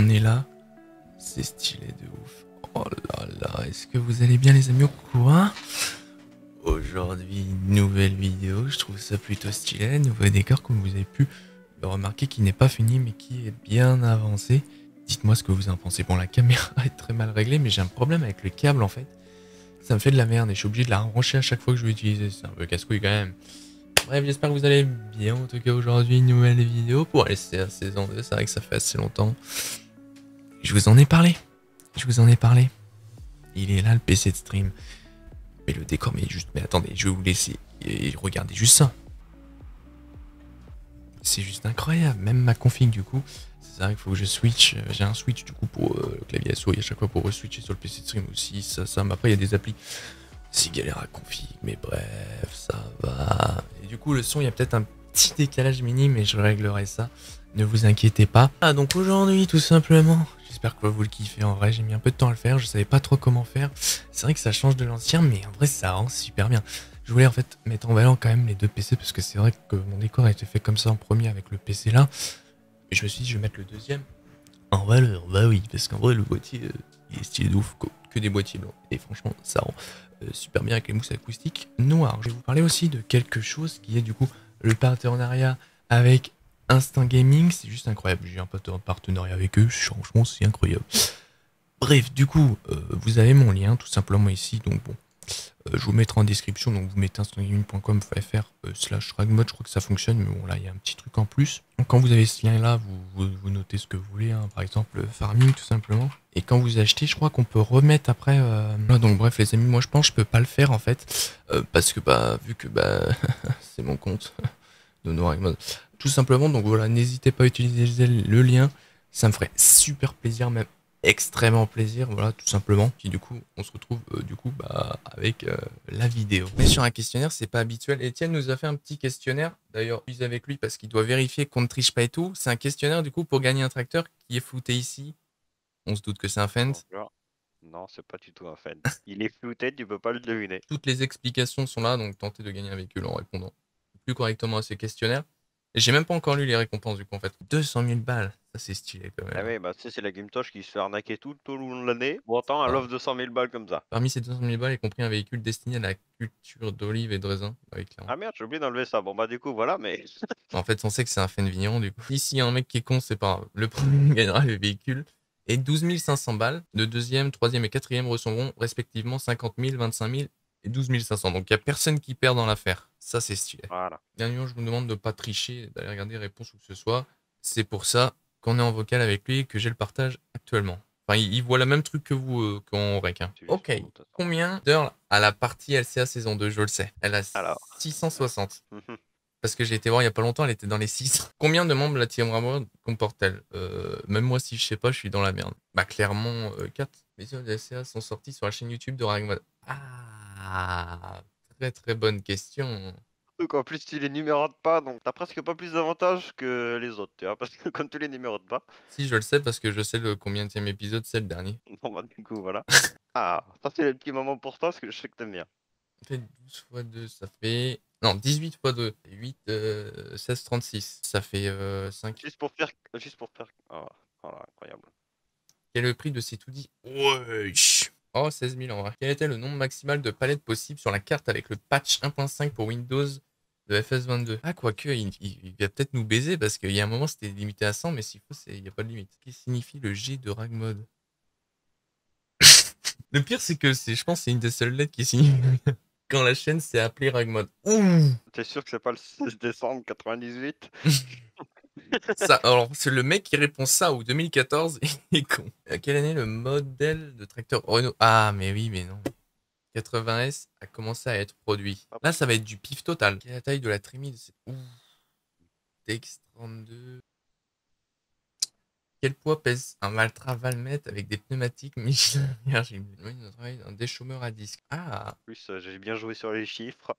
on est là. C'est stylé de ouf. Oh là là, est-ce que vous allez bien les amis au courant? Aujourd'hui, nouvelle vidéo, je trouve ça plutôt stylé. Nouveau décor, comme vous avez pu le remarquer, qui n'est pas fini mais qui est bien avancé. Dites-moi ce que vous en pensez. Bon, la caméra est très mal réglée, mais j'ai un problème avec le câble en fait. Ça me fait de la merde et je suis obligé de la brancher à chaque fois que je vais utiliser. C'est un peu casse-couille quand même. Bref, j'espère que vous allez bien. En tout cas, aujourd'hui, nouvelle vidéo pour LCA saison 2. C'est vrai que ça fait assez longtemps. Je vous en ai parlé. Il est là, le PC de stream. Mais le décor, mais juste... Mais attendez, je vais vous laisser. Et regardez juste ça. C'est juste incroyable. Même ma config, du coup... C'est vrai qu'il faut que je switch. J'ai un switch du coup pour le clavier à souris à chaque fois pour re-switcher sur le PC de stream aussi. Ça. Mais après, il y a des applis. C'est galère à config, mais bref, ça va. Et du coup, le son, il y a peut-être un petit décalage mini, mais je réglerai ça. Ne vous inquiétez pas. Ah, donc aujourd'hui, tout simplement, j'espère que vous le kiffez. En vrai, j'ai mis un peu de temps à le faire. Je savais pas trop comment faire. C'est vrai que ça change de l'ancien, mais en vrai, ça rend super bien. Je voulais en fait mettre en valeur quand même les deux PC parce que c'est vrai que mon décor a été fait comme ça en premier avec le PC là. Et je me suis dit, je vais mettre le deuxième en valeur, bah oui, parce qu'en vrai, le boîtier, il est stylé de ouf, que des boîtiers blancs. Et franchement, ça rend super bien avec les mousses acoustiques noires. Je vais vous parler aussi de quelque chose qui est du coup le partenariat avec Instant Gaming. C'est juste incroyable, j'ai un partenariat avec eux, franchement, c'est incroyable. Bref, du coup, vous avez mon lien tout simplement ici, donc bon. Je vous mettrai en description, donc vous mettez instantgaming.com/ragmod, je crois que ça fonctionne, mais bon là il y a un petit truc en plus. Donc, quand vous avez ce lien là, vous notez ce que vous voulez, hein, par exemple farming tout simplement. Et quand vous achetez, je crois qu'on peut remettre après... Donc bref les amis, moi je pense que je peux pas le faire en fait, parce que bah vu que bah c'est mon compte, Dono Ragmod. Tout simplement, donc voilà, n'hésitez pas à utiliser le lien, ça me ferait super plaisir même. Extrêmement plaisir, voilà, tout simplement. Puis du coup on se retrouve avec la vidéo. Mais sur un questionnaire, c'est pas habituel. Étienne nous a fait un petit questionnaire, d'ailleurs je suis avec lui parce qu'il doit vérifier qu'on ne triche pas et tout. C'est un questionnaire du coup pour gagner un tracteur qui est flouté ici. On se doute que c'est un Fendt. Non, c'est pas du tout un Fendt. Il est flouté, tu peux pas le deviner. Toutes les explications sont là, donc tentez de gagner un véhicule en répondant plus correctement à ce questionnaire. J'ai même pas encore lu les récompenses du coup en fait. 200 000 balles, ça c'est stylé quand même. Ah oui, bah tu sais, c'est la Gimtoche qui se fait arnaquer tout au long de l'année. Pourtant, elle offre 200 000 balles comme ça. Parmi ces 200 000 balles, y compris un véhicule destiné à la culture d'olives et de raisins. Avec la... Ah merde, j'ai oublié d'enlever ça. Bon bah du coup, voilà, mais... En fait, on sait que c'est un Fendt vigneron du coup. Ici, y a un mec qui est con, c'est pas grave. Le premier gagnera le véhicule. Et 12 500 balles. Le deuxième, troisième et quatrième recevront respectivement 50 000, 25 000 et 12 500. Donc il n'y a personne qui perd dans l'affaire. Ça, c'est stylé. Voilà. Dernièrement, je vous demande de ne pas tricher, d'aller regarder les réponses où que ce soit. C'est pour ça qu'on est en vocal avec lui et que j'ai le partage actuellement. Enfin, il voit le même truc que vous qu'en rec. Hein. Ok. Combien d'heures à la partie LCA saison 2? Je le sais. Elle a 660. Parce que j'ai été voir il n'y a pas longtemps, elle était dans les 6. Combien de membres la team Ragmod comporte-t-elle? Même moi, si je sais pas, je suis dans la merde. Bah, clairement, 4. Les heures de LCA sont sorties sur la chaîne YouTube de Ragmod. Ah, très bonne question. Donc en plus tu les numérotes pas, donc t'as presque pas plus d'avantages que les autres, tu vois, parce que quand tu les numérotes pas... Si, je le sais parce que je sais le combienième épisode, c'est le dernier. Bon bah du coup voilà. Ah, ça c'est le petit moment pour toi parce que je sais que t'aimes bien. Ça fait 12 × 2, ça fait... Non, 18 × 2, 8, 16, 36, ça fait 5... Juste pour faire... Oh, voilà, incroyable. Quel est le prix de ces tout-dits? Wesh. Oh, 16 000 en vrai. Quel était le nombre maximal de palettes possibles sur la carte avec le patch 1.5 pour Windows de FS22? Ah, quoique, il va peut-être nous baiser parce qu'il y a un moment c'était limité à 100, mais s'il faut, il n'y a pas de limite. Qu'est-ce qui signifie le G de Ragmod? Le pire, c'est que je pense que c'est une des seules lettres qui signifie quand la chaîne s'est appelée Ragmod. T'es sûr que c'est pas le 16 décembre 98? Ça, alors, c'est le mec qui répond ça ou 2014, il est con. À quelle année le modèle de tracteur Renault? Ah, mais oui, mais non. 80S a commencé à être produit. Là, ça va être du pif total. Quelle est la taille de la trémie de cette... TX32. Quel poids pèse un Valtra Valmet avec des pneumatiques Michelin? J'ai mis un déchômeur à disque. Ah. En plus, j'ai bien joué sur les chiffres.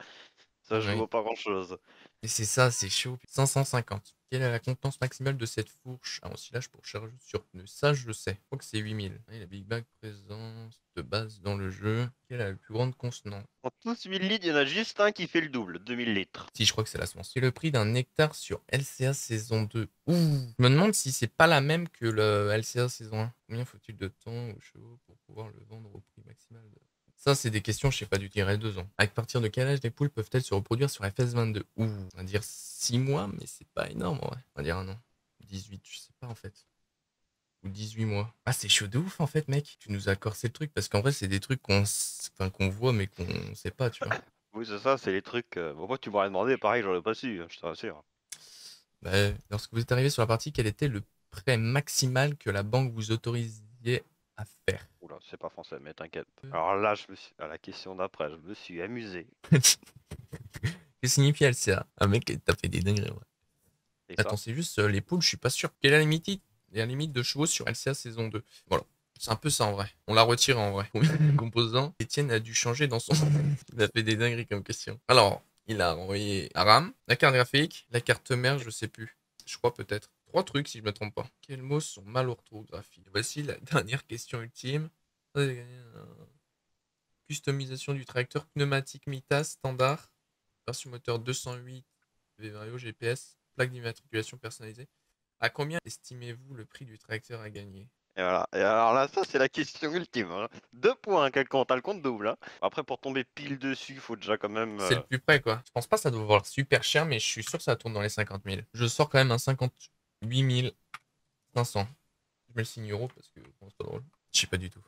Ça, je vois pas grand-chose. Et c'est ça, c'est chaud. 550. Quelle est la contenance maximale de cette fourche à ensilage pour charge sur pneu? Ça, je le sais. Je crois que c'est 8000. Et la Big Bag présence de base dans le jeu. Quelle est la plus grande contenance? En tous 1000 litres, il y en a juste un qui fait le double. 2000 litres. Si, je crois que c'est la semence. Et le prix d'un hectare sur LCA saison 2. Ouh. Je me demande si c'est pas la même que le LCA saison 1. Combien faut-il de temps aux chevaux pour pouvoir le vendre au prix maximal de... Ça, c'est des questions, je sais pas, du tirer 2 ans. À partir de quel âge les poules peuvent-elles se reproduire sur FS22? Ouh, on va dire 6 mois, mais c'est pas énorme, ouais. On va dire un an. 18, je sais pas, en fait. Ou 18 mois. Ah, c'est chaud de ouf, en fait, mec. Tu nous as corsé le truc, parce qu'en vrai, c'est des trucs qu'on voit, mais qu'on sait pas, tu vois. Oui, c'est ça, c'est les trucs... Bon, moi, tu m'aurais demandé, pareil, j'aurais pas su, je te rassure. Bah, lorsque vous êtes arrivé sur la partie, quel était le prêt maximal que la banque vous autorisiez à faire? Oula, c'est pas français, mais t'inquiète. Alors là, je me suis... à la question d'après, je me suis amusé. Que signifie LCA? Un mec, t'as fait des dingueries, ouais. Attends, c'est juste les poules, je suis pas sûr. Quelle est la limite de chevaux sur LCA saison 2? Voilà, c'est un peu ça en vrai. On l'a retiré en vrai. Combien de composants Étienne a dû changer dans son... Il a fait des dingueries comme question. Alors, il a envoyé la RAM, la carte graphique, la carte mère, je sais plus. Je crois peut-être. 3 trucs si je me trompe pas. Quels mots sont mal orthographiés? Voici la dernière question ultime. Customisation du tracteur, pneumatique Mita, standard, version moteur 208, VVAO, GPS, plaque d'immatriculation personnalisée. À combien estimez-vous le prix du tracteur à gagner? Et voilà. Et alors là, ça, c'est la question ultime. Hein. 2 points, quel compte? T'as le compte double. Hein. Après, pour tomber pile dessus, faut déjà quand même... C'est le plus près, quoi. Je pense pas que ça doit valoir super cher, mais je suis sûr que ça tourne dans les 50 000. Je sors quand même un 58 500. Je mets le signe euro parce que c'est pas drôle. Je sais pas du tout.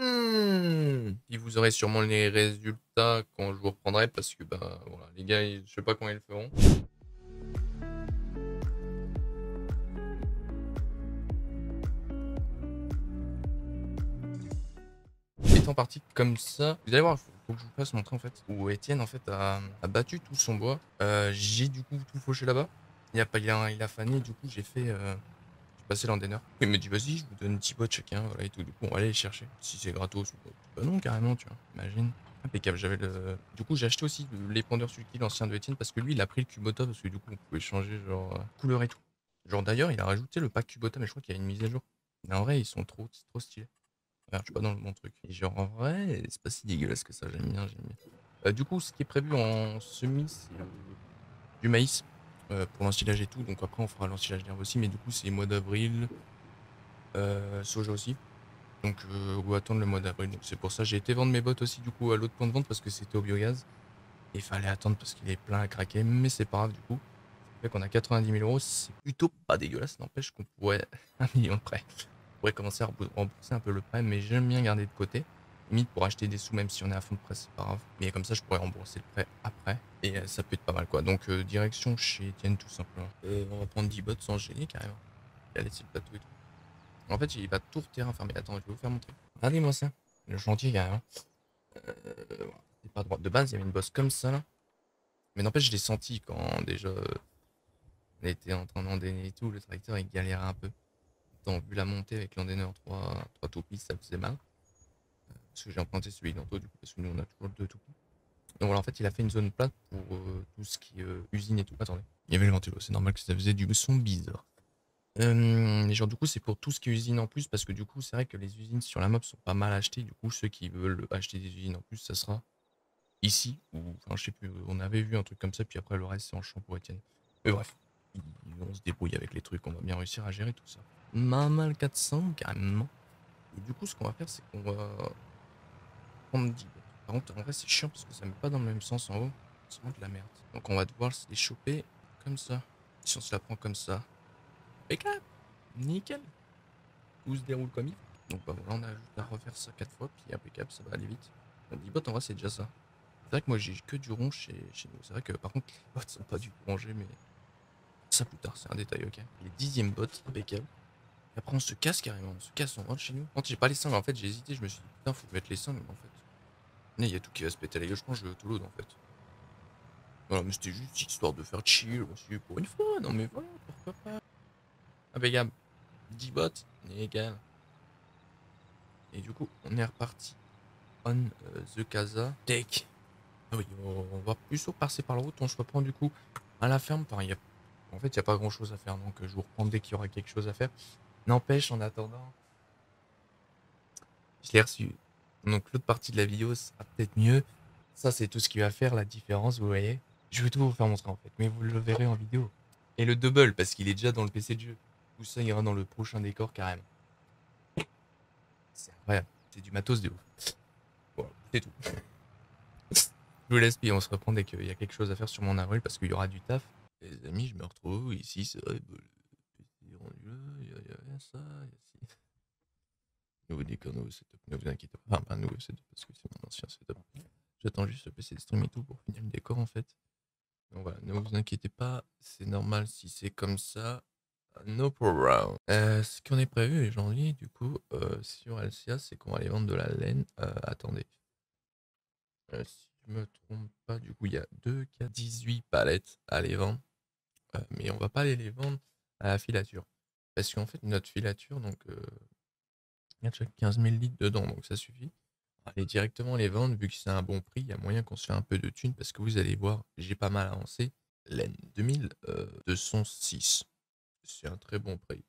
Ils vous aurez sûrement les résultats quand je vous reprendrai parce que bah voilà, les gars, je sais pas quand ils le feront. Étant parti comme ça, vous allez voir. Faut que je vous fasse montrer en fait où Étienne en fait a battu tout son bois. J'ai du coup tout fauché là-bas. Il a fané, du coup j'ai fait. J'ai passé l'endaineur. Il me dit vas-y, je vous donne un petit pot de chacun, voilà et tout. Du coup on va aller les chercher. Si c'est gratos, bah non carrément, tu vois. Imagine. Impeccable. J'avais le. Du coup j'ai acheté aussi l'épandeur Sulky, l'ancien de Étienne, parce que lui il a pris le Kubota parce que du coup on pouvait changer genre couleur et tout. Genre d'ailleurs il a rajouté le pack Kubota, mais je crois qu'il y a une mise à jour. Mais en vrai ils sont trop stylés. Je suis pas dans le bon truc. Et genre en vrai, c'est pas si dégueulasse que ça, j'aime bien. Du coup, ce qui est prévu en semis, c'est du maïs pour l'ensilage et tout. Donc après, on fera l'ensilage d'herbe aussi. Mais du coup, c'est mois d'avril, soja aussi. Donc on va attendre le mois d'avril. Donc c'est pour ça, j'ai été vendre mes bottes aussi du coup à l'autre point de vente parce que c'était au biogaz. Et il fallait attendre parce qu'il est plein à craquer. Mais c'est pas grave du coup. Fait qu'on a 90 000 €, c'est plutôt pas dégueulasse. N'empêche qu'on pourrait 1 million près. On pourrait commencer à rembourser un peu le prêt, mais j'aime bien garder de côté. Limite pour acheter des sous, même si on est à fond de prêt, c'est pas grave. Mais comme ça, je pourrais rembourser le prêt après. Et ça peut être pas mal, quoi. Donc, direction chez Étienne, tout simplement. On va prendre 10 bottes sans gêner, carrément. Il a laissé le plateau et tout. En fait, il va tout terrain fermé. Attends, je vais vous faire montrer. Regardez-moi ça. Le chantier, carrément. C'est pas droit. De base, il y avait une bosse comme ça, là. Mais n'empêche, je l'ai senti quand déjà on était en train d'endainer et tout. Le tracteur, il galérait un peu. Vu la montée avec l'endaineur 3 toupies, ça faisait mal. Parce que j'ai implanté celui d'Anto, du coup, parce que nous on a toujours 2 toupies. Donc voilà, en fait, il a fait une zone plate pour tout ce qui est usine et tout. Attendez, il y avait le ventilo, c'est normal que ça faisait du son bizarre. Mais genre, du coup, c'est pour tout ce qui est usine en plus, parce que du coup, c'est vrai que les usines sur la map sont pas mal achetées. Du coup, ceux qui veulent acheter des usines en plus, ça sera ici. Ou enfin, je sais plus, on avait vu un truc comme ça, puis après le reste, c'est en champ pour Étienne. Mais bref, on se débrouille avec les trucs, on va bien réussir à gérer tout ça. Maman 400 carrément. Et du coup, ce qu'on va faire, c'est qu'on va prendre 10 bottes. Par contre, en vrai, c'est chiant parce que ça met pas dans le même sens en haut. C'est vraiment de la merde. Donc, on va devoir se les choper comme ça. Si on se la prend comme ça, impeccable, nickel. Tout se déroule comme il faut. Donc, bah voilà, on a juste à refaire ça 4 fois. Puis, impeccable, ça va aller vite. Donc, 10 bottes, en vrai, c'est déjà ça. C'est vrai que moi, j'ai que du rond chez nous. C'est vrai que par contre, les bottes sont pas du tout rangées, mais ça plus tard, c'est un détail, ok. Les 10e bottes, impeccable. Après on se casse carrément, on se casse, on rentre chez nous. Quand j'ai pas les sangles, en fait j'ai hésité, je me suis dit putain faut mettre les sangles en fait. Mais il y a tout qui va se péter à la gueule, je pense que je vais tout l'autre en fait. Voilà, mais c'était juste histoire de faire chill, on s'est dit pour une fois, non mais voilà, pourquoi pas. Impeccable, 10 bottes, nickel. Et du coup on est reparti on the casa, take Oui, on va plutôt passer par la route. On se reprend du coup à la ferme. Enfin, en fait, il n'y a pas grand chose à faire. Donc, je vous reprends dès qu'il y aura quelque chose à faire. N'empêche, en attendant, je l'ai reçu. Donc, l'autre partie de la vidéo sera peut-être mieux. Ça, c'est tout ce qui va faire la différence. Vous voyez, je vais tout vous faire montrer en fait. Mais vous le verrez en vidéo. Et le double, parce qu'il est déjà dans le PC de jeu. Tout ça ira dans le prochain décor carrément. C'est incroyable. C'est du matos de ouf. Voilà, c'est tout. Je vous laisse, puis on se reprend dès qu'il y a quelque chose à faire sur mon avril, parce qu'il y aura du taf. Les amis, je me retrouve ici, c'est vrai, il y a ça, il y a ci. Nouveau décor, nouveau setup, ne vous inquiétez pas, enfin, nouveau setup, parce que c'est mon ancien setup. J'attends juste le PC de stream et tout pour finir le décor, en fait. Donc voilà, ne vous inquiétez pas, c'est normal si c'est comme ça. No problem. Ce qu'on est prévu, les gens, du coup, sur LCA, c'est qu'on va aller vendre de la laine. Attendez. Si je me trompe pas, du coup, il y a 2, 4, 18 palettes à les vendre. Mais on va pas aller les vendre à la filature. Parce qu'en fait, notre filature, donc, il y a chaque 15 000 litres dedans, donc ça suffit. On va aller directement les vendre, vu que c'est un bon prix, il y a moyen qu'on se fait un peu de thunes, parce que vous allez voir, j'ai pas mal avancé. Laine 2206. C'est un très bon prix.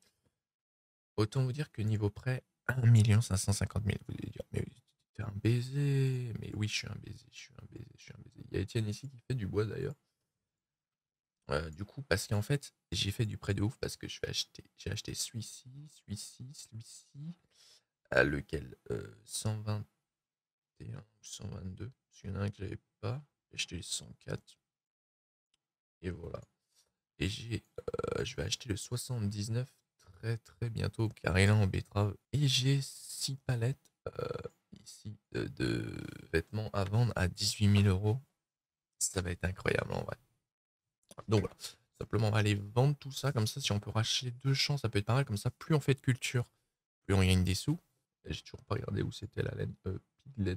Autant vous dire que niveau prêt, 1 550 000. Vous allez dire, mais t'es un baiser. Mais oui, je suis un baiser, je suis un baiser, je suis un baiser. Il y a Étienne ici qui fait du bois d'ailleurs. Du coup, parce qu'en fait, j'ai fait du prêt de ouf parce que je vais acheter. J'ai acheté celui-ci, celui-ci, celui-ci. Lequel 121 ou 122. Parce qu'il y en a un que j'avais pas. J'ai acheté les 104. Et voilà. Et j'ai, je vais acheter le 79 très bientôt, car il est en betterave. Et j'ai 6 palettes ici de vêtements à vendre à 18 000 €. Ça va être incroyable en vrai. Donc voilà, simplement on va aller vendre tout ça, comme ça si on peut racheter 2 champs, ça peut être pas mal, comme ça plus on fait de culture, plus on gagne des sous. J'ai toujours pas regardé où c'était la laine Piglet.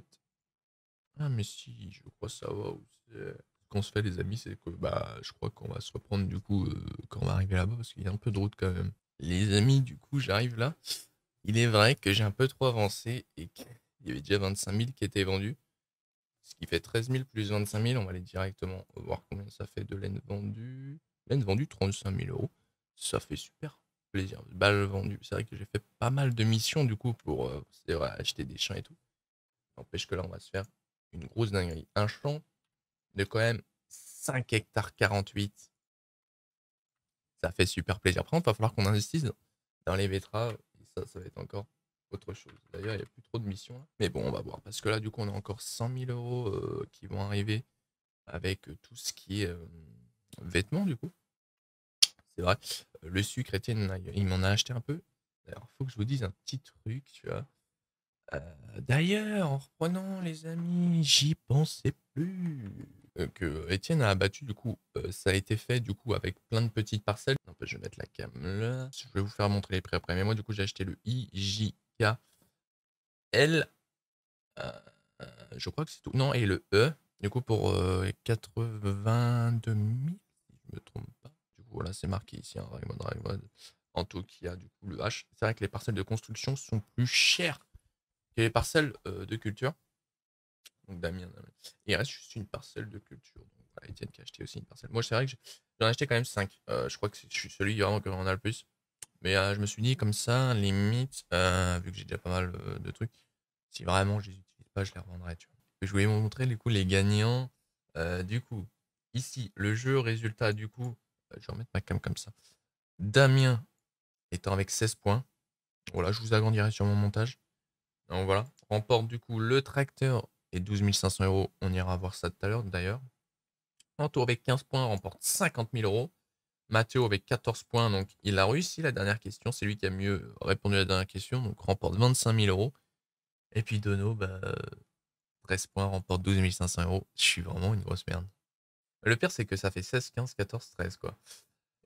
Ah mais si, je crois savoir où c'est. Qu'on se fait les amis, c'est que bah je crois qu'on va se reprendre du coup quand on va arriver là-bas, parce qu'il y a un peu de route quand même. Les amis, du coup j'arrive là. Il est vrai que j'ai un peu trop avancé et qu'il y avait déjà 25 000 qui étaient vendus, ce qui fait 13 000 plus 25 000. On va aller directement voir combien ça fait de laine vendue. Laine vendue 35 000 €, ça fait super plaisir. Balle vendue, c'est vrai que j'ai fait pas mal de missions du coup pour acheter des champs et tout. N'empêche que là on va se faire une grosse dinguerie, un champ de quand même 5 hectares 48. Ça fait super plaisir. Après, il va falloir qu'on investisse dans les betteraves. Et ça, ça va être encore autre chose. D'ailleurs, il n'y a plus trop de missions là. Mais bon, on va voir. Parce que là, du coup, on a encore 100 000 € qui vont arriver avec tout ce qui est vêtements, du coup. C'est vrai. Le sucre, Étienne, il m'en a acheté un peu. D'ailleurs, il faut que je vous dise un petit truc, tu vois. D'ailleurs, en reprenant les amis, j'y pensais plus. Que Étienne a abattu, du coup, ça a été fait, du coup, avec plein de petites parcelles. Un peu, je vais mettre la cam là. Je vais vous faire montrer les prix après. Mais moi, du coup, j'ai acheté le IJKL. Je crois que c'est tout. Non, et le E. Du coup, pour 82 000, si je me trompe pas. Du coup, voilà, c'est marqué ici, hein, Ragmod, Ragmod. En tout, il y a du coup le H. C'est vrai que les parcelles de construction sont plus chères que les parcelles de culture. Donc Damien, il reste juste une parcelle de culture. Donc voilà, Étienne qui a acheté aussi une parcelle. Moi, c'est vrai que j'en ai acheté quand même 5. Je crois que je suis celui vraiment que j'en a le plus. Mais je me suis dit, comme ça, limite, vu que j'ai déjà pas mal de trucs, si vraiment je les utilise pas, je les revendrai. Tu vois. Je voulais vous montrer du coup, les gagnants. Du coup, ici, le jeu, résultat, du coup, je vais remettre ma cam comme ça. Damien étant avec 16 points. Voilà, je vous agrandirai sur mon montage. Donc voilà, remporte du coup le tracteur. Et 12 500 €, on ira voir ça tout à l'heure d'ailleurs. Antoine avec 15 points remporte 50 000 €. Mathéo avec 14 points, donc il a réussi la dernière question. C'est lui qui a mieux répondu à la dernière question, donc remporte 25 000 €. Et puis Dono, bah, 13 points, remporte 12 500 €. Je suis vraiment une grosse merde. Le pire, c'est que ça fait 16, 15, 14, 13 quoi.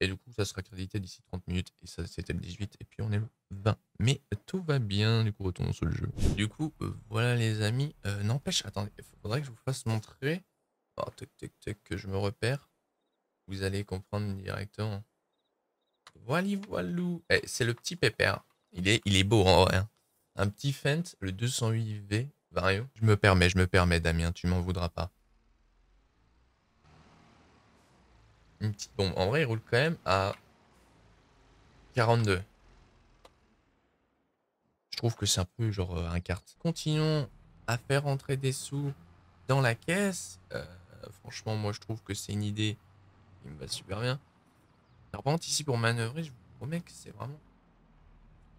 Et du coup, ça sera crédité d'ici 30 minutes. Et ça, c'était le 18. Et puis, on est le 20. Mais tout va bien. Du coup, retournons sur le jeu. Du coup, voilà les amis. N'empêche, attendez, il faudrait que je vous fasse montrer. Alors, tac, tac, tac, que je me repère. Vous allez comprendre directement. Voilà, voilou. Eh, c'est le petit pépère. Il est beau en vrai. Hein. Un petit Fendt, le 208V Vario. Je me permets, Damien. Tu m'en voudras pas. Une petite bombe. En vrai, il roule quand même à 42. Je trouve que c'est un peu genre un quart. Continuons à faire entrer des sous dans la caisse. Franchement, moi, je trouve que c'est une idée qui me va super bien. Alors, par contre, ici, pour manœuvrer, je vous promets que c'est vraiment le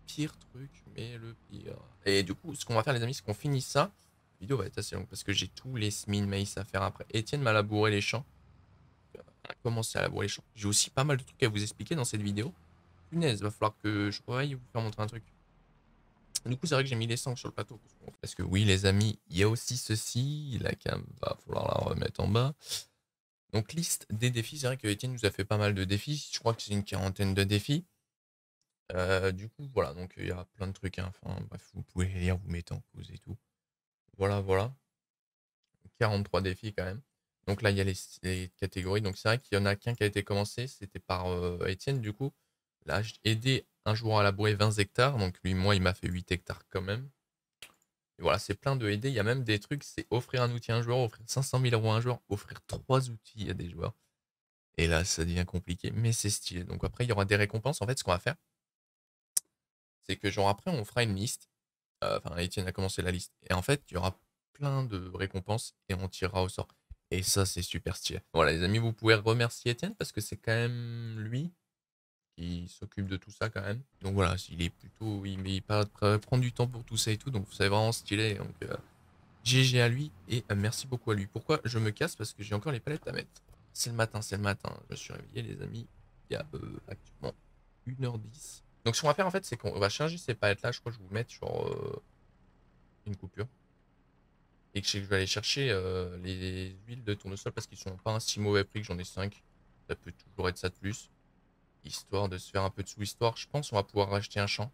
pire truc, mais le pire. Et du coup, ce qu'on va faire, les amis, c'est qu'on finit ça. La vidéo va être assez longue parce que j'ai tous les semis de maïs à faire après. Étienne m'a labouré les champs. Commencer à labourer les champs. J'ai aussi pas mal de trucs à vous expliquer dans cette vidéo. Punaise, va falloir que je travaille et vous faire montrer un truc. Du coup, c'est vrai que j'ai mis les sangs sur le plateau. Parce que oui, les amis, il y a aussi ceci. La cam va falloir la remettre en bas. Donc, liste des défis. C'est vrai que Étienne nous a fait pas mal de défis. Je crois que c'est une quarantaine de défis. Du coup, voilà. Donc, il y a plein de trucs. Hein. Enfin, bref, vous pouvez les lire, vous mettez en pause et tout. Voilà, voilà. 43 défis quand même. Donc là, il y a les catégories. Donc c'est vrai qu'il n'y en a qu'un qui a été commencé. C'était par Étienne, du coup. Là, j'ai aidé un jour à labourer 20 hectares. Donc lui, moi, il m'a fait 8 hectares quand même. Et voilà, c'est plein de aider. Il y a même des trucs, c'est offrir un outil à un joueur, offrir 500 000 € à un joueur, offrir 3 outils à des joueurs. Et là, ça devient compliqué, mais c'est stylé. Donc après, il y aura des récompenses. En fait, ce qu'on va faire, c'est que genre après, on fera une liste. Enfin, Étienne a commencé la liste. Et en fait, il y aura plein de récompenses et on tirera au sort. Et ça, c'est super stylé. Voilà, les amis, vous pouvez remercier Étienne parce que c'est quand même lui qui s'occupe de tout ça quand même. Donc voilà, il est plutôt... Il prend du temps pour tout ça et tout. Donc c'est vraiment stylé. Donc GG à lui et merci beaucoup à lui. Pourquoi je me casse? Parce que j'ai encore les palettes à mettre. C'est le matin, c'est le matin. Je me suis réveillé, les amis. Il y a actuellement 1h10. Donc ce qu'on va faire en fait, c'est qu'on va changer ces palettes-là. Je crois que je vais vous mettre sur une coupure. Et que je vais aller chercher les huiles de tournesol parce qu'ils sont pas un si mauvais prix que j'en ai 5. Ça peut toujours être ça de plus. Histoire de se faire un peu de sous-histoire. Je pense qu'on va pouvoir racheter un champ.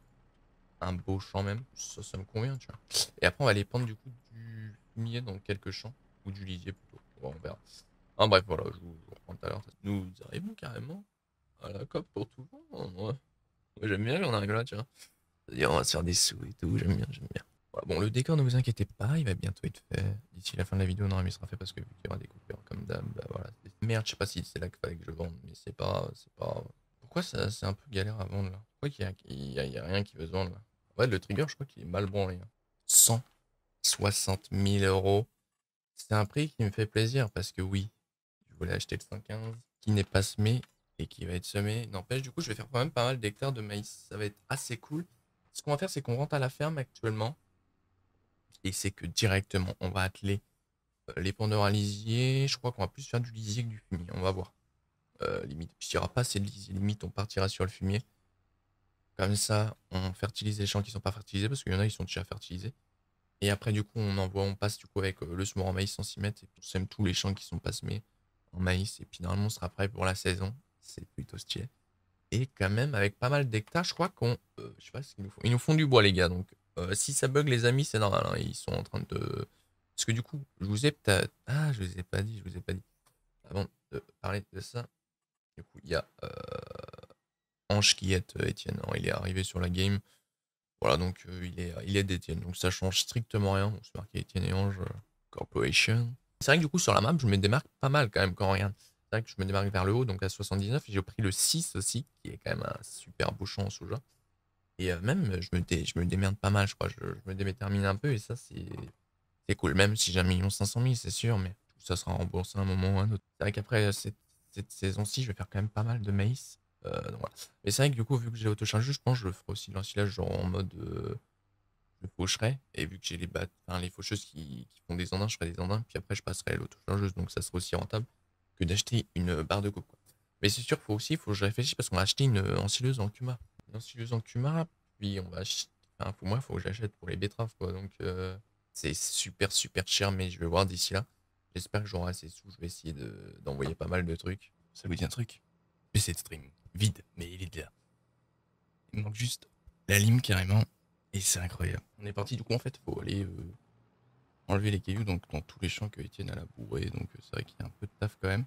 Un beau champ même. Ça me convient, tu vois. Et après, on va les prendre du coup du fumier dans quelques champs. Ou du lisier plutôt. Bon, on verra. Ah, bref, voilà, je vous reprends tout à l'heure. Nous arrivons carrément à la COP pour tout le monde. Moi, j'aime bien qu'on arrive là, tu vois. C'est-à-dire, on va se faire des sous et tout. J'aime bien, j'aime bien. Bon, le décor, ne vous inquiétez pas, il va bientôt être fait. D'ici la fin de la vidéo, non, mais il sera fait parce que vu qu'il y aura des coupures comme d'hab, bah voilà. Merde, je sais pas si c'est là qu'il fallait que je vende, mais c'est pas... Pourquoi c'est un peu galère à vendre, là? Pourquoi il y a rien qui veut se vendre, là? En fait, le trigger, je crois qu'il est mal branlé. 160 000 €. C'est un prix qui me fait plaisir, parce que oui, je voulais acheter le 115, qui n'est pas semé, et qui va être semé. N'empêche, du coup, je vais faire quand même pas mal d'hectares de maïs. Ça va être assez cool. Ce qu'on va faire, c'est qu'on rentre à la ferme actuellement. Et c'est que directement, on va atteler les pendeurs à lisier. Je crois qu'on va plus faire du lisier que du fumier. On va voir. Limite, puis il n'y aura pas assez de lisier. Limite, on partira sur le fumier. Comme ça, on fertilise les champs qui ne sont pas fertilisés. Parce qu'il y en a, ils sont déjà fertilisés. Et après, du coup, on passe du coup avec le semeur en maïs sans s'y mettre. Et on sème tous les champs qui sont pas semés en maïs. Et puis, normalement, on sera prêt pour la saison. C'est plutôt stylé. Et quand même, avec pas mal d'hectares, je crois qu'on... je sais pas ce qu'ils nous font. Ils nous font du bois, les gars. Donc... si ça bug, les amis, c'est normal, hein. Ils sont en train de... Parce que du coup, je vous ai peut-être... Ah, je vous ai pas dit. Avant de parler de ça, du coup, il y a Ange qui est Étienne. Il est arrivé sur la game. Voilà, donc il est d'Étienne. Donc ça change strictement rien. On se marque Étienne et Ange Corporation. C'est vrai que du coup, sur la map, je me démarque pas mal quand même quand on regarde. C'est vrai que je me démarque vers le haut, donc à 79. J'ai pris le 6 aussi, qui est quand même un super beau champ en sous-jeu. Et même, je me démerde pas mal, je crois. Je me détermine un peu et ça, c'est cool. Même si j'ai 1 500 000 €, c'est sûr, mais tout ça sera remboursé à un moment ou à un autre. C'est vrai qu'après cette saison-ci, je vais faire quand même pas mal de maïs. Donc voilà. Mais c'est vrai que du coup, vu que j'ai l'autochargeur, je pense que je le ferai aussi l'ensilage genre en mode je faucherai. Et vu que j'ai les faucheuses qui font des andins, je ferai des andins. Puis après, je passerai à l'autochargeuse. Donc ça sera aussi rentable que d'acheter une barre de coupe, quoi. Mais c'est sûr, faut que je réfléchisse parce qu'on va acheter une ensileuse en Kuma. Puis on va acheter. Enfin, pour moi, il faut que j'achète pour les betteraves, quoi. Donc, c'est super, super cher, mais je vais voir d'ici là. J'espère que j'aurai assez de sous. Je vais essayer d'envoyer pas mal de trucs. Ça vous dit un truc? PC de stream. Vide, mais il est là. Il manque juste la lime carrément. Et c'est incroyable. On est parti. Du coup, en fait, faut aller enlever les cailloux donc, dans tous les champs que Étienne a labouré. Donc, c'est vrai qu'il y a un peu de taf quand même.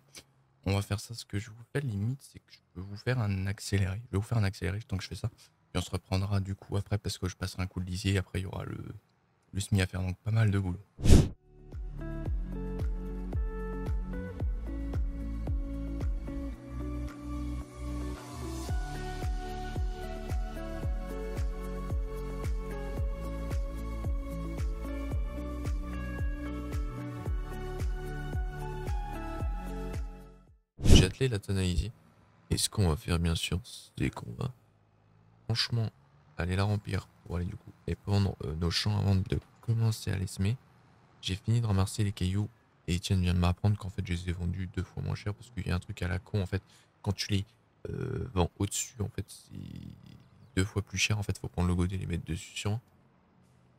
On va faire ça. Ce que je vous fais, limite, c'est que je peux vous faire un accéléré. Je vais vous faire un accéléré tant que je fais ça. Puis on se reprendra du coup après parce que je passerai un coup de lisier et après il y aura le semi à faire, donc pas mal de boulot. l'appeler la Tanaïsie. Et ce qu'on va faire, bien sûr, c'est qu'on va franchement aller la remplir pour aller du coup épandre nos champs avant de commencer à les semer. J'ai fini de ramasser les cailloux et Étienne vient de m'apprendre qu'en fait je les ai vendus 2 fois moins cher parce qu'il y a un truc à la con en fait. Quand tu les vends au-dessus, en fait, c'est 2 fois plus cher. En fait, faut prendre le godet et les mettre dessus sur un.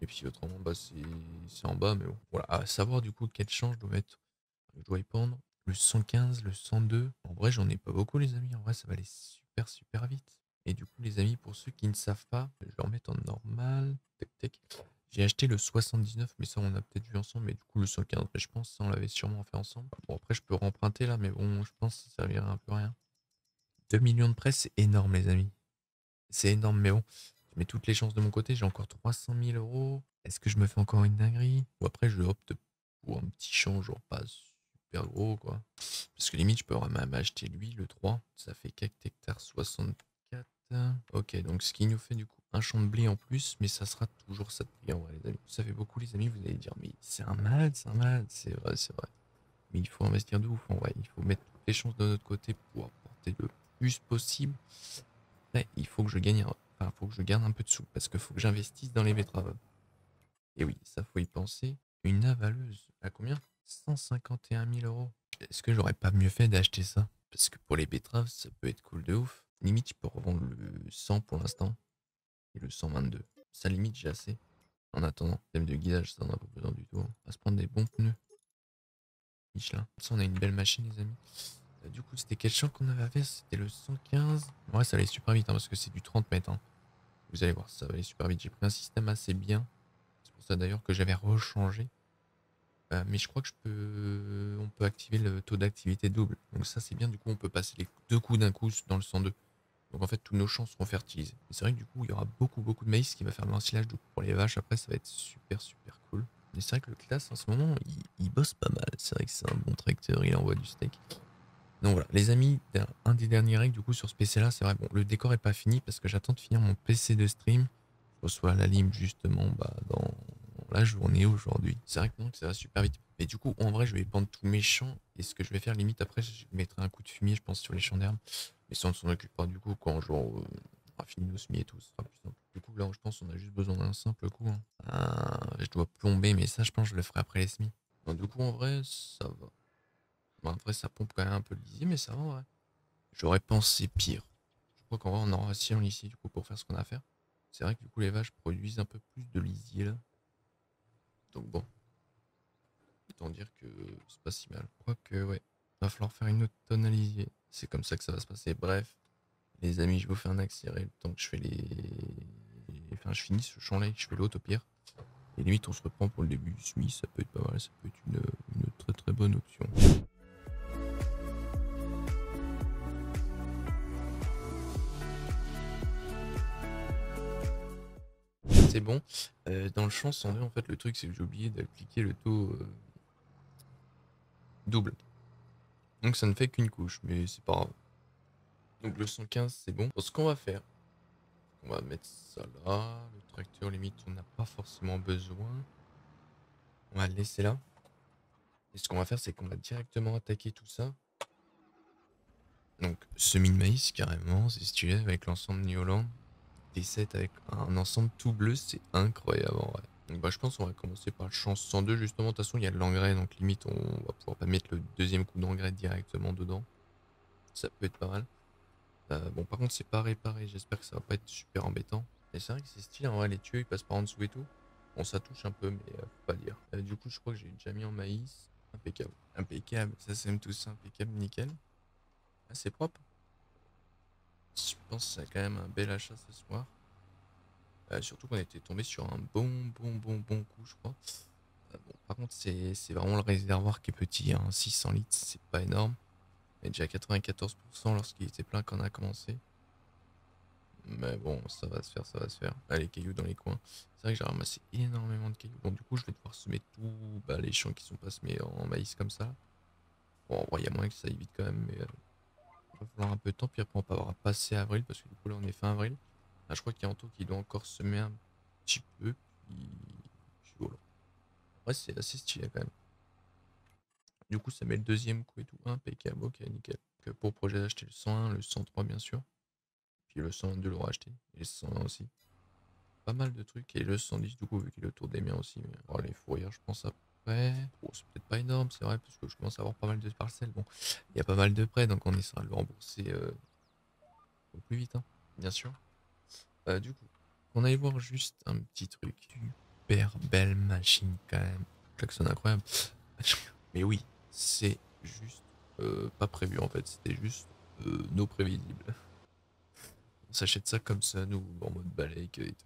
Et puis autrement, bah, c'est en bas. Mais bon, voilà. À savoir du coup quel champ je dois mettre. Je dois épandre le 115, le 102. En vrai, j'en ai pas beaucoup, les amis. En vrai, ça va aller super vite. Et du coup, les amis, pour ceux qui ne savent pas, je vais le remettre en normal. J'ai acheté le 79, mais ça, on a peut-être vu ensemble. Mais du coup, le 115, je pense, ça, on l'avait sûrement fait ensemble. Bon, après, je peux remprunter là, mais bon, je pense que ça servira un peu à rien. 2 millions de prêts, c'est énorme, les amis. C'est énorme, mais bon, je mets toutes les chances de mon côté. J'ai encore 300 000 €. Est-ce que je me fais encore une dinguerie? Ou après, je opte pour un petit champ, genre pas super gros, quoi. Parce que limite, je peux même acheter lui, le 3. Ça fait 4 hectares 64. Ok, donc ce qui nous fait du coup un champ de blé en plus, mais ça sera toujours ça de prix, en vrai, les amis. Ça fait beaucoup, les amis, vous allez dire, mais c'est un malade, c'est vrai, c'est vrai. Mais il faut investir de ouf, en vrai. Il faut mettre toutes les chances de notre côté pour apporter le plus possible. Après, il faut que je gagne, enfin, faut que je garde un peu de sous parce qu'il faut que j'investisse dans les betteraves. Et oui, ça faut y penser. Une avaleuse à combien? 151 000 €. Est-ce que j'aurais pas mieux fait d'acheter ça? Parce que pour les betteraves, ça peut être cool de ouf. Limite, je peux revendre le 100 pour l'instant et le 122. Ça limite, j'ai assez. En attendant, thème de guidage, ça en a pas besoin du tout. On va se prendre des bons pneus Michelin. Ça, on a une belle machine, les amis. Du coup, c'était quel champ qu'on avait à faire? C'était le 115. Ouais, ça allait super vite hein, parce que c'est du 30 mètres. Hein. Vous allez voir, ça va aller super vite. J'ai pris un système assez bien. C'est pour ça d'ailleurs que j'avais rechangé. Mais je crois que on peut activer le taux d'activité double. Donc ça, c'est bien. Du coup, on peut passer les 2 coups d'un coup dans le 102. Donc en fait, tous nos champs seront fertilisés. C'est vrai que du coup, il y aura beaucoup de maïs qui va faire de l'ensilage pour les vaches. Après, ça va être super cool. Mais c'est vrai que le Claas, en ce moment, il bosse pas mal. C'est vrai que c'est un bon tracteur. Il envoie du steak. Donc voilà, les amis, un des derniers règles du coup sur ce PC-là, c'est vrai, bon, le décor est pas fini parce que j'attends de finir mon PC de stream. Je reçois la lime justement bah, dans la journée aujourd'hui. C'est vrai que donc, ça va super vite. Mais du coup, en vrai, je vais épandre tous mes champs et ce que je vais faire limite après, je mettrai un coup de fumier, je pense, sur les champs d'herbe. Mais ça, on s'en occupera du coup quand genre, on aura fini nos semis et tout, ce sera plus simple. Du coup, là, je pense qu'on a juste besoin d'un simple coup. Hein. Je dois plomber, mais ça, je pense, je le ferai après les semis. Donc, du coup, en vrai, ça va. Bon, après, ça pompe quand même un peu le lisier, mais ça va, ouais. J'aurais pensé pire. Je crois qu'en vrai, on aura assez en lisier, du coup, pour faire ce qu'on a à faire. C'est vrai que, du coup, les vaches produisent un peu plus de lisier, là. Donc, bon. Autant dire que c'est pas si mal. Je crois que, ouais, va falloir faire une autre tonne à lisier. C'est comme ça que ça va se passer. Bref, les amis, je vous fais un accéléré le temps que je fais Enfin, je finis ce champ-là, je fais l'autre, au pire. Et limite, on se reprend pour le début du semis. Ça peut être pas mal, ça peut être une très bonne option. C'est bon. Dans le champ 102, en fait, le truc, c'est que j'ai oublié d'appliquer le taux double. Donc, ça ne fait qu'une couche, mais c'est pas grave. Donc, le 115, c'est bon. Pour ce qu'on va faire, on va mettre ça là. Le tracteur, limite, on n'a pas forcément besoin. On va le laisser là. Et ce qu'on va faire, c'est qu'on va directement attaquer tout ça. Donc, semis de maïs, carrément, c'est stylé, avec l'ensemble New Holland. D7 avec un ensemble tout bleu, c'est incroyable en vrai. Donc bah, je pense qu'on va commencer par le champ 102 justement. De toute façon il y a de l'engrais donc limite on va pouvoir pas mettre le 2e coup d'engrais directement dedans. Ça peut être pas mal. Bon par contre c'est pas réparé, j'espère que ça va pas être super embêtant. Mais c'est vrai que c'est stylé en vrai, les tuyaux ils passent par en dessous et tout. Bon ça touche un peu mais faut pas dire. Du coup je crois que j'ai déjà mis en maïs. Impeccable. Impeccable, ça sème tout ça, impeccable, nickel. Ah, c'est propre. Je pense que ça a quand même un bel achat ce soir. Surtout qu'on était tombé sur un bon coup, je crois. Bon, par contre, c'est vraiment le réservoir qui est petit. Hein. 600 litres, c'est pas énorme. On est déjà à 94% lorsqu'il était plein quand on a commencé. Mais bon, ça va se faire, ça va se faire. Ah, les cailloux dans les coins. C'est vrai que j'ai ramassé énormément de cailloux. Bon, du coup, je vais devoir semer tout les champs qui sont pas semés en maïs comme ça. Bon, il y a moyen que ça aille vite quand même, mais... va falloir un peu de temps, puis après on va passer avril parce que du coup là on est fin avril. Là, je crois qu'il y a Antoine qui doit encore semer un petit peu, puis voilà. Après c'est assez stylé quand même. Du coup ça met le 2e coup et tout, impeccable, ok nickel. donc pour projet d'acheter le 101, le 103 bien sûr, puis le 102 l'aura acheté, et le 101 aussi. Pas mal de trucs, et le 110 du coup vu qu'il est autour des miens aussi, mais alors, les fourrières je pense après, oh, c'est peut-être pas énorme, c'est vrai, parce que je commence à avoir pas mal de parcelles, bon, il y a pas mal de prêts, donc on essaiera de le rembourser au plus vite, hein, bien sûr. Du coup, on allait voir juste un petit truc, super belle machine quand même, klaxon incroyable, mais oui, c'est juste pas prévu en fait, c'était juste non prévisible. On s'achète ça comme ça, nous, en mode balai et tout.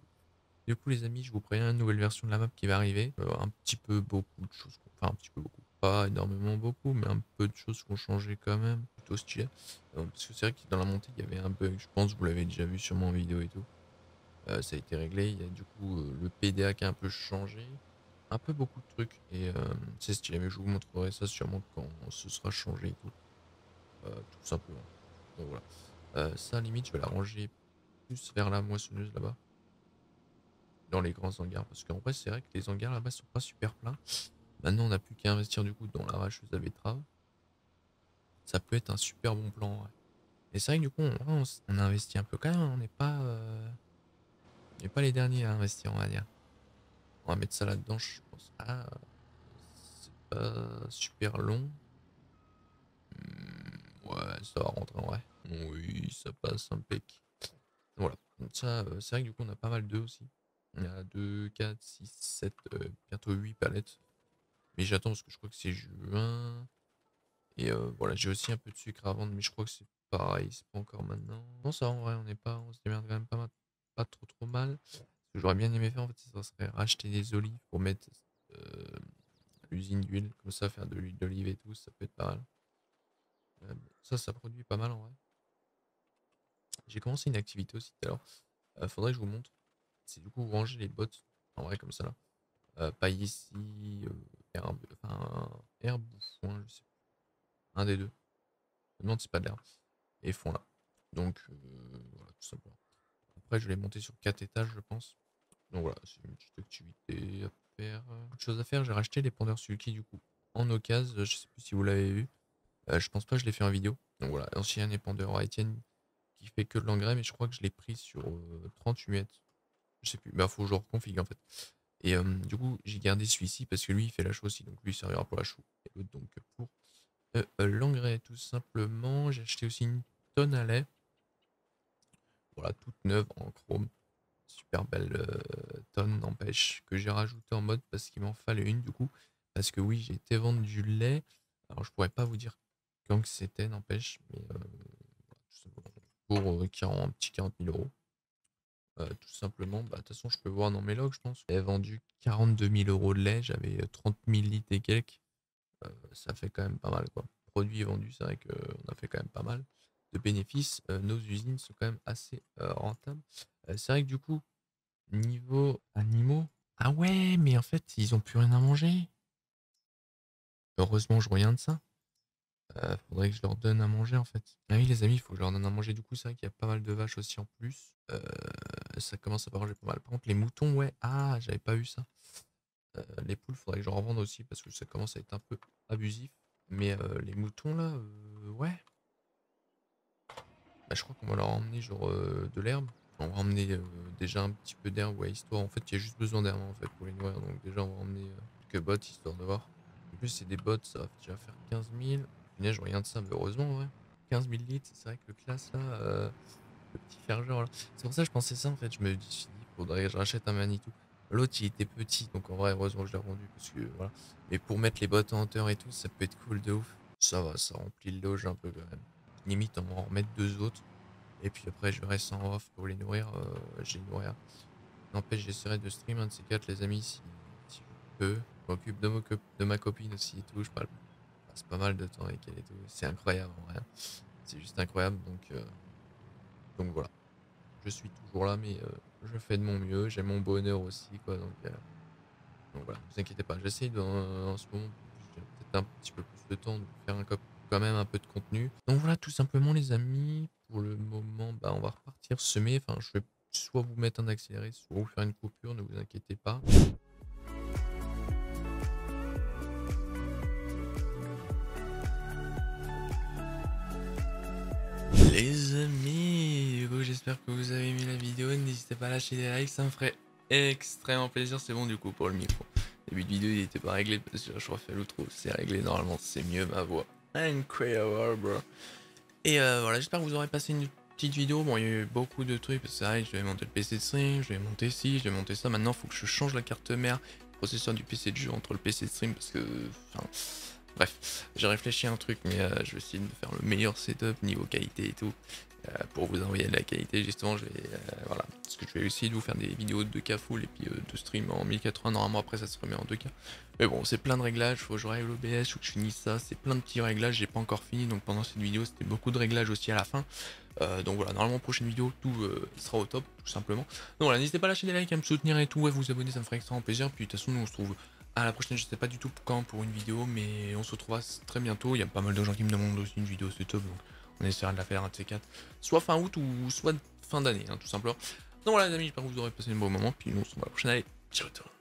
Du coup, les amis, je vous préviens, une nouvelle version de la map qui va arriver. Un petit peu beaucoup de choses, enfin un petit peu beaucoup, pas énormément beaucoup, mais un peu de choses qui ont changé quand même, plutôt stylé. Parce que c'est vrai que dans la montée, il y avait un bug, je pense, vous l'avez déjà vu sûrement en vidéo et tout. Ça a été réglé, il y a du coup le PDA qui a un peu changé, un peu beaucoup de trucs, et c'est stylé, mais je vous montrerai ça sûrement quand ce sera changé et tout. Tout simplement. Donc voilà. Ça, limite, je vais la ranger plus vers la moissonneuse là-bas. Dans les grands hangars, parce qu'en vrai c'est vrai que les hangars là-bas sont pas super pleins. Maintenant on n'a plus qu'à investir du coup dans l'arracheuse à betterave, ça peut être un super bon plan, ouais. Et c'est vrai que du coup on investit un peu quand même, on n'est pas les derniers à investir, on va dire. On va mettre ça là-dedans, je pense. Ah, c'est pas super long, ouais, ça va rentrer en vrai, oui ça passe impec. Voilà, donc ça c'est vrai que du coup on a pas mal d'œufs aussi. Il y a 2, 4, 6, 7, bientôt 8 palettes. Mais j'attends parce que je crois que c'est juin. Et voilà, j'ai aussi un peu de sucre à vendre, mais je crois que c'est pareil, c'est pas encore maintenant. Non, ça en vrai, on se démerde quand même pas trop mal. Ce que j'aurais bien aimé faire, en fait, ça serait racheter des olives pour mettre l'usine d'huile, comme ça, faire de l'huile d'olive et tout, ça peut être pas mal. Ça produit pas mal en vrai. J'ai commencé une activité aussi tout à l'heure. Faudrait que je vous montre. C'est du coup ranger les bottes en vrai comme ça là, pas ici, herbe, enfin herbe ou foin, je sais pas, un des deux, je me demande si c'est pas de l'herbe, et fond là, donc voilà, tout simplement. Après je vais les monter sur 4 étages je pense, donc voilà, c'est une petite activité à faire. Beaucoup de choses à faire. J'ai racheté les pendeurs Sulky du coup en occasion, je sais plus si vous l'avez vu, je pense pas que je l'ai fait en vidéo, donc voilà, ancien épandeur à Étienne qui fait que de l'engrais, mais je crois que je l'ai pris sur 30 huettes. Je sais plus, bah faut que je reconfigure en fait. Et du coup, j'ai gardé celui-ci parce que lui il fait la chaux aussi, donc lui il servira pour la chaux et l'autre donc pour l'engrais tout simplement. J'ai acheté aussi une tonne à lait, voilà, toute neuve en chrome, super belle tonne, n'empêche, que j'ai rajouté en mode parce qu'il m'en fallait une du coup. Parce que oui, j'ai été vendre du lait, alors je pourrais pas vous dire quand c'était, n'empêche, mais pour 40 000 €. Tout simplement, de toute façon je peux voir dans mes logs, je pense. J'avais vendu 42 000 € de lait, j'avais 30 000 litres et quelques. Ça fait quand même pas mal quoi. Produits vendus, c'est vrai qu'on a fait quand même pas mal de bénéfices. Nos usines sont quand même assez rentables. C'est vrai que du coup, niveau animaux, ah ouais, mais en fait ils ont plus rien à manger. Heureusement je regarde ça. Faudrait que je leur donne à manger en fait. Ah oui les amis, il faut que je leur donne à manger. Du coup c'est vrai qu'il y a pas mal de vaches aussi en plus. Ça commence à manger pas mal. Par contre les moutons, ouais, ah j'avais pas vu ça. Les poules faudrait que je leur revende aussi parce que ça commence à être un peu abusif. Mais les moutons là, ouais. Bah, je crois qu'on va leur emmener genre de l'herbe. On va emmener déjà un petit peu d'herbe, ouais, histoire. En fait il y a juste besoin d'herbe en fait pour les nourrir. Donc déjà on va emmener quelques bottes histoire de voir. En plus c'est des bottes, ça va déjà faire 15 000. Je regarde ça, mais heureusement, ouais. 15 000 litres, c'est vrai que le Claas là, le petit fergeur là. C'est pour ça que je pensais ça en fait. Je me suis dit, faudrait que je rachète un Manitou. L'autre il était petit, donc en vrai, heureusement que je l'ai vendu parce que voilà. Mais pour mettre les bottes en hauteur et tout, ça peut être cool de ouf. Ça va, ça remplit le loge un peu quand même. Limite, on va en remettre deux autres. Et puis après, je reste en off pour les nourrir. J'ai les nourrir. N'empêche, j'essaierai de stream un de ces quatre, les amis, si je peux. Je m'occupe de ma copine aussi et tout. Je parle. C'est pas mal de temps avec elle et tout, c'est incroyable en vrai, c'est juste incroyable, donc voilà, je suis toujours là, mais je fais de mon mieux, j'ai mon bonheur aussi quoi, donc voilà, ne vous inquiétez pas, j'essaie en ce moment, j'ai peut-être un petit peu plus de temps de faire quand même un peu de contenu, donc voilà tout simplement les amis, pour le moment, bah, on va repartir semer, enfin je vais soit vous mettre un accéléré, soit vous faire une coupure, ne vous inquiétez pas. j'espère que vous avez aimé la vidéo. N'hésitez pas à lâcher des likes, ça me ferait extrêmement plaisir. C'est bon du coup pour le micro. Début de vidéo il n'était pas réglé parce que je refais l'outro, c'est réglé normalement, c'est mieux ma voix. Incroyable bro. Et voilà, j'espère que vous aurez passé une petite vidéo. Bon, il y a eu beaucoup de trucs, c'est vrai que je vais monter le PC de stream, je vais monter ci, je vais monter ça. Maintenant, il faut que je change la carte mère, le processeur du PC de jeu entre le PC de stream parce que... Enfin, bref, j'ai réfléchi à un truc, mais je vais essayer de me faire le meilleur setup niveau qualité et tout. Pour vous envoyer de la qualité, justement, je vais... voilà, parce que je vais essayer de vous faire des vidéos de 2K full et puis de stream en 1080. Normalement, après, ça se remet en 2K. Mais bon, c'est plein de réglages, faut que je règle l'OBS, faut que je finisse ça. C'est plein de petits réglages, j'ai pas encore fini. Donc pendant cette vidéo, c'était beaucoup de réglages aussi à la fin. Donc voilà, normalement, prochaine vidéo, tout sera au top, tout simplement. Donc voilà, n'hésitez pas à lâcher des likes, à me soutenir et tout, à vous abonner, ça me ferait extrêmement plaisir. Puis de toute façon, nous, on se trouve... à la prochaine, je sais pas du tout quand pour une vidéo, mais on se retrouvera très bientôt. Il y a pas mal de gens qui me demandent aussi une vidéo, c'est top, donc on essaiera de la faire un de ces quatre. Soit fin août ou soit fin d'année, hein, tout simplement. Donc voilà les amis, j'espère que vous aurez passé un bon moment, puis nous on se revoit à la prochaine, allez, ciao tout le monde.